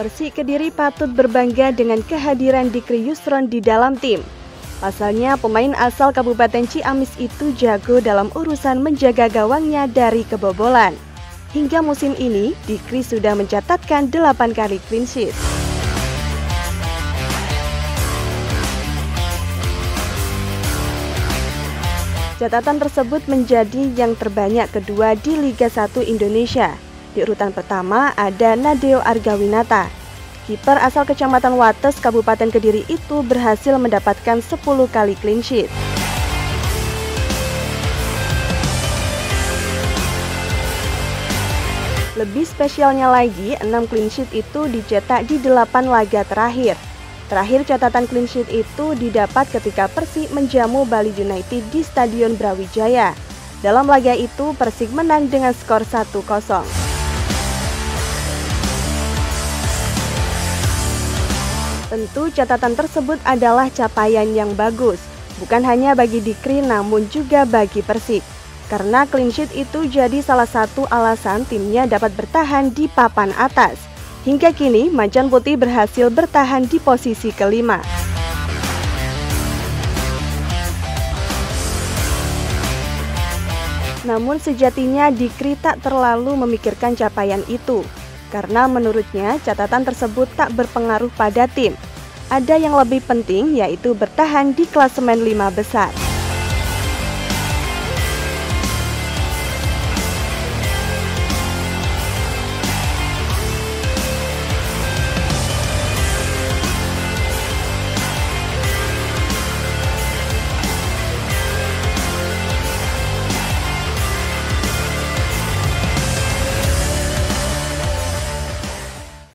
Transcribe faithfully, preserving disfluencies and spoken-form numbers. Persik Kediri patut berbangga dengan kehadiran Dikri Yusron di dalam tim. Pasalnya, pemain asal Kabupaten Ciamis itu jago dalam urusan menjaga gawangnya dari kebobolan. Hingga musim ini, Dikri sudah mencatatkan delapan kali clean sheet. Catatan tersebut menjadi yang terbanyak kedua di Liga satu Indonesia. Di urutan pertama ada Nadeo Argawinata. Kiper asal Kecamatan Wates, Kabupaten Kediri itu berhasil mendapatkan sepuluh kali clean sheet. Lebih spesialnya lagi, enam clean sheet itu dicetak di delapan laga terakhir. Terakhir catatan clean sheet itu didapat ketika Persik menjamu Bali United di Stadion Brawijaya. Dalam laga itu, Persik menang dengan skor satu kosong. Tentu catatan tersebut adalah capaian yang bagus, bukan hanya bagi Dikri namun juga bagi Persik. Karena clean sheet itu jadi salah satu alasan timnya dapat bertahan di papan atas. Hingga kini Macan Putih berhasil bertahan di posisi kelima. Namun sejatinya Dikri tak terlalu memikirkan capaian itu. Karena menurutnya catatan tersebut tak berpengaruh pada tim. Ada yang lebih penting yaitu bertahan di klasemen lima besar.